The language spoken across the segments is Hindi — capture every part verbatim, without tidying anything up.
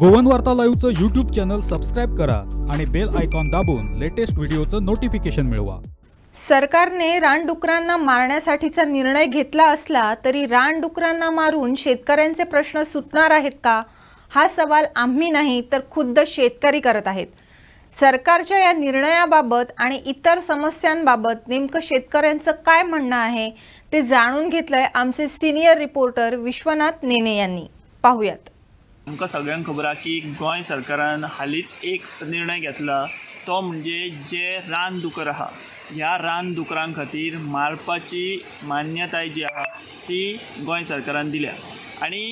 गोवन वार्ता लाइव्हचं यूट्यूब चॅनल सबस्क्राइब करा आणि बेल आयकॉन दाबून लेटेस्ट व्हिडिओचं नोटिफिकेशन मिळवा। सरकारने रानडुकरांना मारण्यासाठीचा निर्णय घेतला असला तरी रानडुकरांना मारून शेतकऱ्यांचे प्रश्न सुटणार आहेत का, हा सवाल आम्ही नाही तर खुद्द शेतकरी करत आहेत। सरकारच्या या निर्णयाबाबत आणि इतर समस्यांबाबत नेमकं शेतकऱ्यांचं काय म्हणणं आहे ते जाणून घेतलंय आमचे सिनियर रिपोर्टर विश्वनाथ नेने यांनी, पाहूयात। आमकां सगळ्यांक खबर आसा की गोंय सरकारान हालींच एक निर्णय घेतला, तो म्हणजे जे रानदुकर आहा ह्या रानदुकरां खातीर मारपाची मान्यताय जी आहा ती गोंय सरकारान दिल्या आनी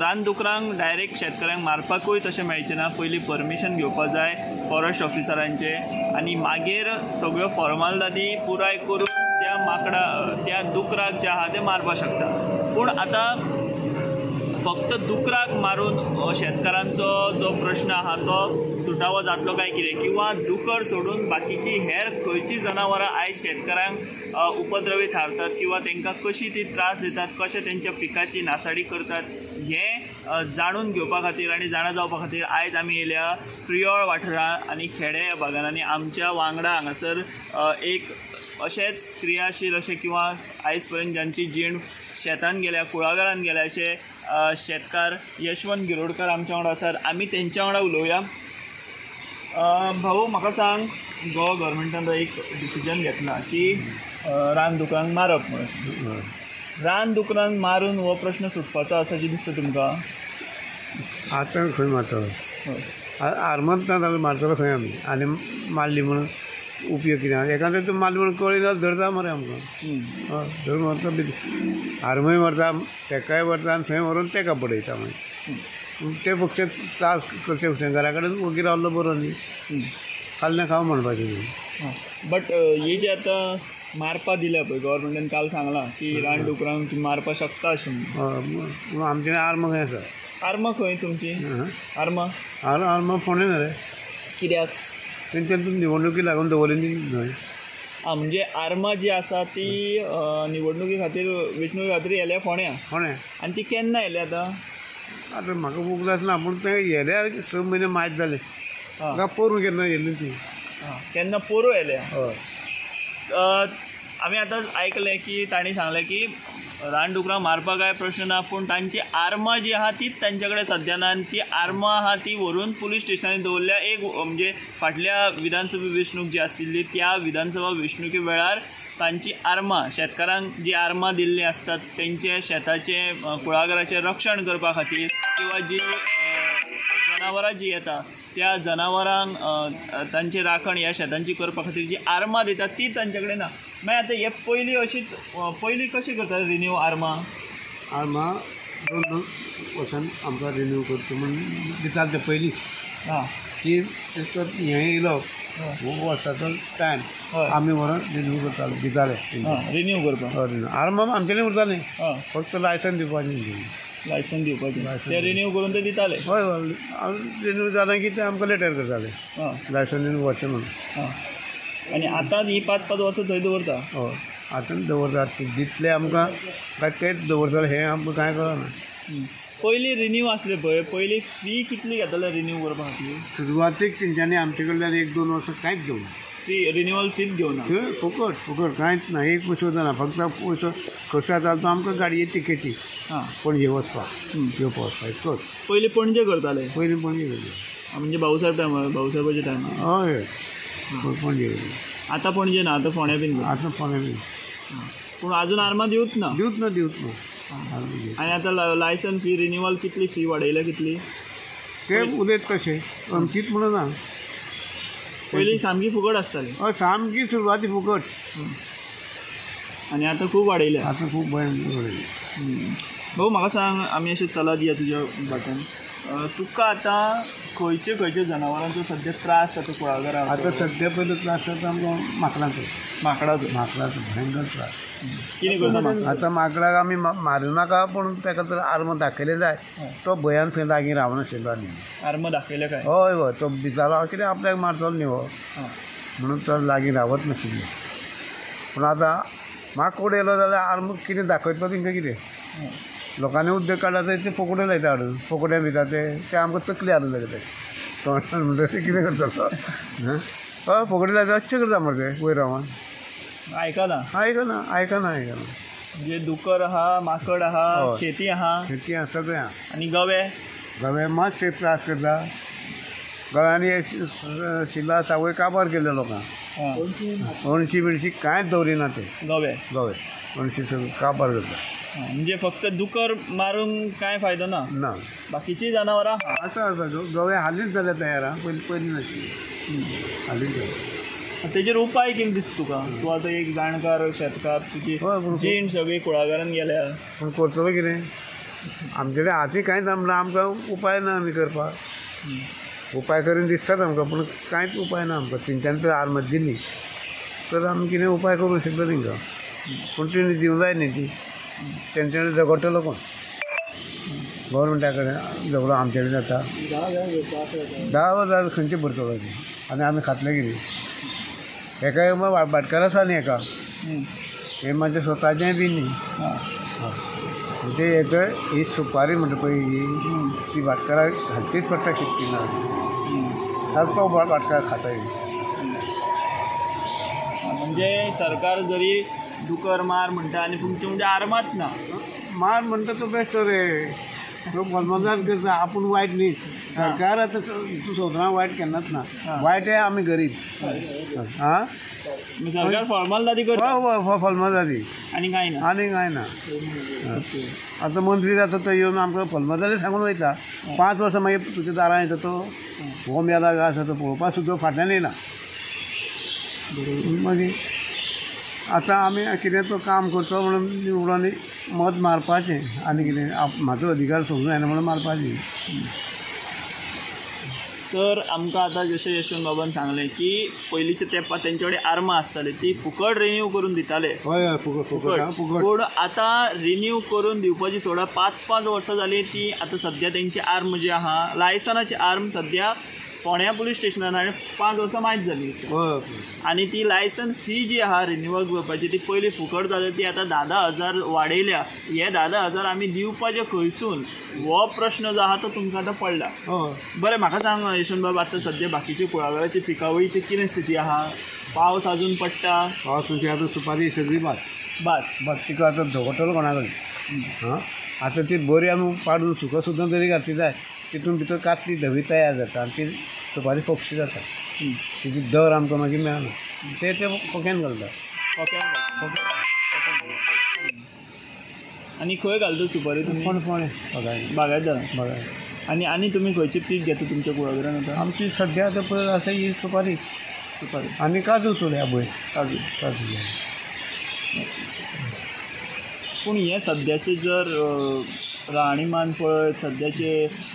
रानदुकरांक डायरेक्ट शेतकऱ्यांक मारपाकूय तशें मेळचें ना, पयलीं परमिशन घेवपाक जाय फॉरेस्ट ऑफिसरांचे आनी मागीर सगळ्यो फॉर्मालिटी पुराय करून त्या माकडा त्या दुकराक जे आहा ते मारपाक शकता। पूण आतां फक्त दुकराक मारून शेतकऱ्यांचो जो प्रश्न आहा तो सुटावो जातलो काय कितें, किंवा दुकर सोडून बाकीची हेर खंयची जनावरां आयज शेतकऱ्यांक उपद्रवी थारतात किंवा तेंकां कशी ती त्रास दितात, कशें तेंच्या पिकाची नासाडी करतात हें जाणून घेवपा खातीर आनी जाणा जावपा खातीर आयज आमी येयल्या प्रियोळ वाठारांत आनी खेडे भागांत आनी आमच्या वांगडा हांगासर एक अशेंच क्रियाशील अशें किंवा आयज पर्यंत ज्यांची जीण शेतान गेल्या कुळागरान गेल्या अशे शेतकार यशवंत गिरोडकर आमच्या वांगडा आसात, आमी तेंच्या वांगडा उलोवया। भाऊ म्हाका सांग, गोवा गव्हर्मेंटान एक डिसिजन घेतला की रानदुकरांक मारप म्हणून, रानदुकरांक मारून हो प्रश्न सुटपाचो आसा अशें दिसता तुमकां? आतां खंय मारतलो, आर्मात ना जाल्यार मारतलो खंय आमी, आनी मारली म्हणून उपयोग कितें? एकादे तो माल म्हण कळ्ळी जाल्यार धरता मरे आमकां, हय धर मारता, हारमय मारता, तेकाय मारता आनी थंय व्हरून तेका पडयता मागीर। ते पक्षे त्रास करचे शेतकारा कडेन वगीर रावल्लो बरो न्ही, खाल्लें खाव म्हणपाचें न्ही। बट हे जे आतां मारपा दिल्या पळय गव्हर्मेंटान, काल सांगलां की रानडुकरांक मारपा शकता अशें, हय आमचे आर्मां खंय आसा? आर्मां खंय तुमची? आर्मां आर्मां फोंडें न्हय रे, कित्याक तेंच्यानी निवडणुकी लागून दवरिल्ली न्हय। आं म्हणजे आर्मां जी आसा ती निवडणुकी खातीर वेंचणुके खातीर येयल्या फोंड्या फोंड्या आनी ती केन्ना येयल्या आतां? आतां म्हाका वगत आसना, पूण तें येयल्या स म्हयने मायज जाले, म्हाका पोरूं केन्ना येयल्ली ती, केन्ना पोरूं येयल्या। हय आमी आतां आयकलें की तांणी सांगलें की रानडुकरां मारपाक काय प्रश्न ना, पूण तांची आर्मां जी आहा तीच तांचे कडेन सध्या ना आनी ती आर्मां आहा ती व्हरून पुलीस स्टेशनांनी दवरल्या। एक म्हणजे फाटल्या विधानसभा वेंचणूक जी आशिल्ली त्या विधानसभा वेंचणुके वेळार तांची आर्मां शेतकारांक जी आर्मां दिल्ली आसतात तेंचे शेताचे कुळागराचें रक्षण करपा खातीर किंवा जी जनावरां जी येता त्या जनावरांक तांची राखण ह्या शेतांची करपा खातीर जी आर्मां दितात ती तांचे कडेन ना। मागीर आतां हे पयलीं अशी पयलीं कशी करता रिन्यू आर्मां? आर्मां दोन दोन वर्सान आमकां रिन्यू करता म्हण दितात ते पयलीं, आं ती हें येयलो वर्साचो टायम आमी व्हरून रिन्यू करताले दिताले रिन्यू करपा। आर्मां आमचें उरतालें, फक्त लायसन्स दिवपाचें, लायसन्स दिवपाचें तें रिन्यू करून ते दिताले। हय हय रिन्यू जालें की ते आमकां लेटर करताले लायसन्स रिन्यू वर्स म्हणून, आनी आतां ही पांच पांच वर्सां थंय दवरता। हय आतां दवरता, दितले आमकां काय तेच दवरतले हें आमकां कांय कळना। पयलीं रिन्यू आसले पळय, पयलीं फी कितली घेताले रिन्यू करपा खातीर? सुरवातेक तेंच्यांनी आमचे कडल्यान एक दोन वर्सां कांयच घेवना, फी रिन्यूअल फीच घेवना, फुकट फुकट कांयच ना, एक पयसो जाना, फक्त पयसो खर्च जाता तो आमकां गाडये तिकेटी पणजे वचपाक येवपा वचपाक इतकोच। पयलीं पणजे करताले, पयलीं पणजे करताले म्हणजे भाऊसाहेब टायमार, भाऊसाहेबाच्या टायमार। हय पणजे, आतां पणजे ना, आतां फोंड्या बीन, आतां फोंड्या बीन, पूण अजून आर्मां दिवच ना दिवच ना दिवच ना। आनी आतां लायसन्स फी रिन्यूअल कितली फी वाडयल्या कितली? ते उलयत कशें अमकीत म्हणून ना, पयलीं सामकी फुकट आसताली, हय सामकी सुरवाती फुकट, आनी आतां खूब वाडयल्या, आतां खूब वाडयल्या। भाऊ म्हाका सांग, आमी अशें चलत या तुज्या वाटेन, तुका आतां खंयचे खंयचे जनावरांचो सद्या त्रास जाता कुळागरांत? आतां सद्या पयलो त्रास जाता आमकां माकडांचो, माकडाचो माकडाचो भयंकर त्रास। कितें करता आतां? माकडाक आमी मारूनाका, पूण ताका तर आर्मां दाखयलें जाय, तो भंयान थंय लागीं रावनाशिल्लो न्ही। आर्मां दाखयलें काय? हय हय तो भितालो हांव कितें आपल्याक मारतलो न्ही हो म्हणून तो लागीं रावत नाशिल्लो, पूण आतां माकोड येयलो जाल्यार आर्मां कितें दाखयतलो तेंकां कितें लोकांनी उद्योग काढला तर ते फुगड्या लायता हाडून फुगड्या भिता ते ते आमकां तकली हाडून लागले तोंडान म्हणटा ते कितें करता हय फुगड्या लायता अच्छे करता मरे ते वयर रावन आयकना आयकना आयकना आयकना जे दुकर आहा माकड आहा शेती आहा शेती आहा सगळें आहा आनी गवे गवे मातशे त्रास करता गव्यांनी शिला सावय काबार केल्ले लोकांक अणशी बिणशी कांयच दवरिना ते गवे गवे अणशी सगळे काबार करता म्हणजे फक्त दुकर मारून काय फायदा ना ना बाकीची जनावर असं असं गवे हालीच झाले तयार हा पहिली पहिली नसली हालीच झाले त्याच्यावर उपाय किती दिसतो का तू आता एक जाणकार शेतकार तुझी जीण सगळी कुळागरान गेल्या पण करतो किती आमच्याकडे हाती काय जमला आमकां उपाय ना आम्ही करपाक उपाय करून दिसतात आमकां पण कांयच उपाय ना आमकां तेंच्यान तर आर्मत दिली तर आमी किती उपाय करू शकता तेंकां पण तिणी दिवं जाय न्ही ती तेंच्याकडे झगडटलो कोण गव्हर्मेंटाकडे झगडो आमच्याकडे जाता धा हजार खंयचे भरतलो ते आनी आमी खातले कितें एका भाटकार आसा न्ही एका हे म्हाजें स्वताचें बी न्ही ते हेका ही सुपारी म्हणटा पळय ही ती भाटकाराक हाडचीच पडटा कितकी ना ताका तो भाटकार खाता म्हणजे सरकार जरी दुकर मार म्हणटा आनी तुमचें म्हणजे आर्मात ना मार म्हणटा तो बेस्ट रे लोक मनमजात करता आपूण वायट न्ही सरकार आतां सोदना वायट केन्नाच ना वायट आहे आमी गरीब आं सरकार फॉर्मालदारी करता हय फॉर्मालदारी आनी कांय ना आनी कांय ना आतां मंत्री जाता तो येवन आमकां फॉर्मालदारी सांगून वयता पांच वर्सां मागीर तुज्या दारां येता तो हो मेला काय आसा तो पळोवपाक सुद्दां फाटल्यान येना मागीर आतां आमी कितें तो काम करचो म्हणून निवडून मत मारपाचें आनी कितें म्हाजो अधिकार सोडूं जायना म्हणून मारपाचें तर आमकां आतां जशें यशवंत बाबान सांगलें की पयलींच्या तेंपार तेंचे कडेन आर्मां आसतालीं ती फुकट रिन्यू करून दिताले हय हय फुकट फुकट फुकट पूण आतां रिन्यू करून दिवपाची सोडा पांच पांच वर्सां जालीं ती आतां सद्या तेंची आर्म जी आहा लायसनाची आर्म सद्या फोण्या पुलीस स्टेशनान हांवें पांच वर्सां मायज जाली आनी ती लायसन्स फी जी आहा रिन्युअल करपाची ती पयलीं फुकट जाली ती आतां धा धा हजार वाडयल्या हे धा धा हजार आमी दिवपाचे खंयसून हो प्रश्न जो आहा तो तुमकां आतां पडला बरें म्हाका सांग यशवंत बाब आतां सद्या बाकीची कुळागराची पिकावळीची कितें स्थिती आहा पावस अजून पडटा पावस म्हणजे आतां सुपारी सगळी भात भात भात तिका आतां धोगटलो कोणा कडेन आतां ती बरी आमी पाडून सुका सुद्दां तरी घातली जाय तितून भितर कातली धवी तयार जाता आनी ती सुपारी खोपशी जाता तिजी दर आमकां मागीर मेळना ते ते खोक्यान घालता आनी खंय घालता सुपारी फोण फोण बागायता बागाय आनी आनी तुमी खंयचें पीक घेता तुमच्या कुळागरान आतां आमची सद्या आतां पळय आसा ही सुपारी सुपारी आनी काजू चोल्या पळय काजू काजू पूण हें सद्याचें जर राहणीमान पळय सद्याचे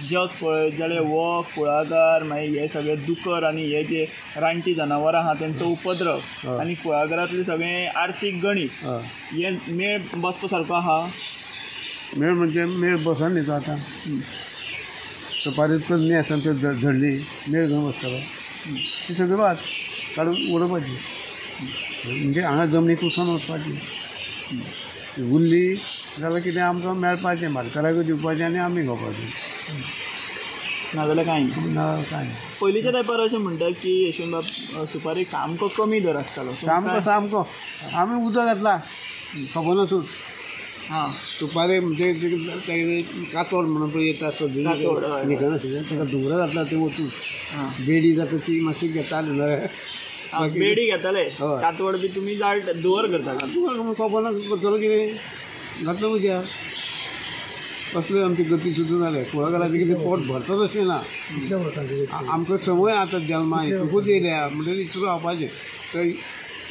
जग पळय जाल्यार वो कुळागर मागीर हे सगळे दुकर आनी हे जे रानटी जनावरां आहा तेंचो उपद्रव आनी कुळागरांतलें सगळें आर्थीक गणीत हे मेळ बसपा सारको आहा मेळ म्हणजे मेळ बसन न्ही तो आतां सुपारी तल्ली आसा त्यो झडली मेळ घेवन बसतलो ती सगळी भात काडून उडोवपाची म्हणजे हांगा जमनीक उसोन वचपाची उरली जाल्यार कितें आमकां मेळपाचें भाटकाराक दिवपाचें आनी आमी घेवपाचें नाजाल्यार कांय ना कांय पयलींच्या तेंपार अशें म्हणटा की यशवंत बाब सुपारेक सामको कमी दर आसतालो सामको सामको आमी उदक घातला खबर नासून हां सुपारे म्हणजे कातोड म्हणून पळय येता सगळी निकळनाशिल्लें ताका धुवरां घातला ते वचून बेडी जाता ती मातशी घेताली न्हय बेडी घेताले कातोड बी तुमी जाळ धुवर करता खबर ना करतलो कितें घातलो उद्या कसल्यो आमची गती सुद्दां जाल्या कुळागराचें कितें पोट भरताच अशें ना आमकां संवय आतां जल्मा हितूंकूच येयल्या म्हणटगीर हितून रावपाचें तर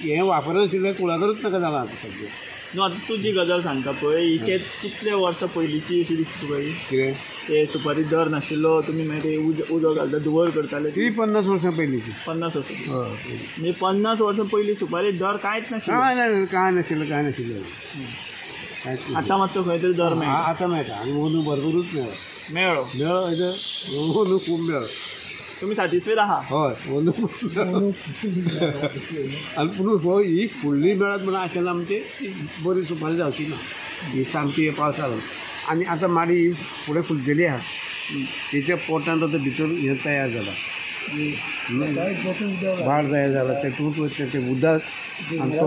हें वापरनाशिल्लें कुळागरच नाका जालां आतां सद्द्या न्हू आतां तूं जी गजाल सांगता पळय हिचें कितले वर्सां पयलींची अशी दिसता पळय कितें ते सुपारी दर नाशिल्लो तुमी मागीर ते उद उदक घालता धुवर करताले ती पन्नास वर्सां पयलींची पन्नास वर्सां म्हणजे पन्नास वर्सां पयलीं सुपारी दर कांयच नाशिल्लें कांय ना कांय नाशिल्लें कांय नाशिल्लें आतां मातसो खंय तरी दर मेळटा आतां मेळटा आनी अंदू भरपूरूच मेळ्ळो मेळ्ळो मेळ्ळो हेजो अंदू खूब मेळ्ळो तुमी सॅटिस्फायड आहा हय अंदू आनी पुणून पळय ही फुडली मेळत म्हण आशिल्लें आमचें बरी सुपारी जावची ना ही सामकी हे पावसा लागून आनी आता माडी फुडें फुलतली आसा तेच्या पोटान तो भितर हे तयार जाला भार तयार जाला तेतूंत ते उदक आनी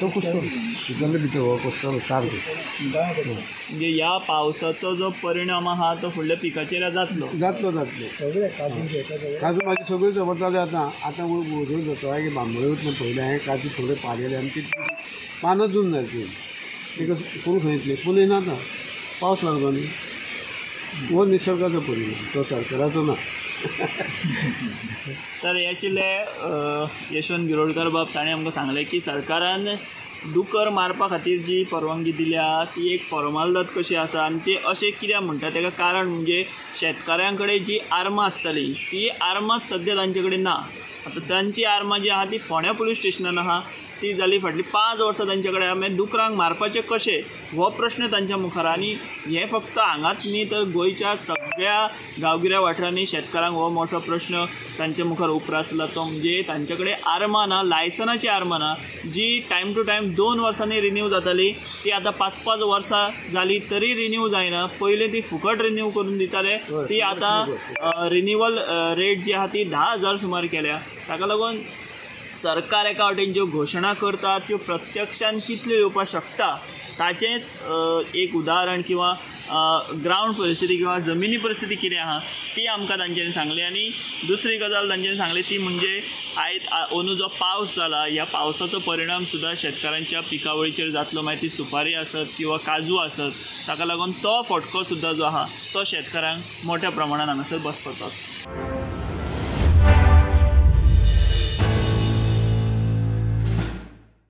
तो कुसतो भितरले भितर हो कुसतलो सारको म्हणजे ह्या पावसाचो जो परिणाम आहा तो फुडल्या पिकाचेर जातलो जातलो जातलो सगळे काजू म्हाजे सगळे जबरदस्त जाता आतां उजो जाता हांवें बांबोळेच पयलें हांवें काजू थोडे पाडेले आनी ती पानां जून जाली बिकॉज फूल खंयतली फूल येना आतां पावस लागलो न्ही हो निसर्गाचो परिणाम तो सरकाराचो ना तर हे आशिल्ले यशवंत गिरोडकर बाब ताणें आमकां सांगलें की सरकारान डुकर मारपा खातीर जी परवानगी दिल्या ती एक फॉर्मालदाद कशी आसा आनी ती अशें कित्याक म्हणटा तेका कारण म्हणजे शेतकारां कडेन जी आर्मां आसताली ती आर्मांच सद्या तांचे कडेन ना आतां तांची आर्मां जी आहा ती फोण्या पुलीस स्टेशनान आहा ती जाली फाटली पांच वर्सां तांचे कडेन आमी दुकरांक मारपाचें कशें हो प्रश्न तांच्या मुखार आनी हें फक्त हांगाच न्ही तर गोंयच्या सगळ्या गांवगिऱ्या वाठारांनी शेतकारांक हो मोठो प्रश्न तांच्या मुखार उप्रासला तो म्हणजे तांचे कडेन आर्मां ना लायसनाची आर्मां ना जी टायम टू टायम दोन वर्सांनी रिन्यू जाताली ती आतां पांच पांच वर्सां जाली तरी रिन्यू जायना पयलीं ती फुकट रिन्यू करून दिताले ती आतां रिन्युअल रेट जी आहा ती धा हजार सुमार केल्या ताका लागून सरकार एका वटेन ज्यो घोशणा करता त्यो प्रत्यक्षान कितल्यो येवपाक शकता ताचेंच एक उदाहरण किंवा ग्रावंड परिस्थिती किंवा जमिनी परिस्थिती कितें आहा ती आमकां तांच्यांनी सांगली आनी दुसरी गजाल तांच्यांनी सांगली ती म्हणजे आयज अंदू जो पावस जाला ह्या पावसाचो परिणाम सुद्दां शेतकारांच्या पिकावळीचेर जातलो मागीर ती सुपारी आसत किंवा काजू आसत ताका लागून तो फटको सुद्दां जो आहा तो शेतकारांक मोठ्या प्रमाणान हांगासर बसपाचो आसा।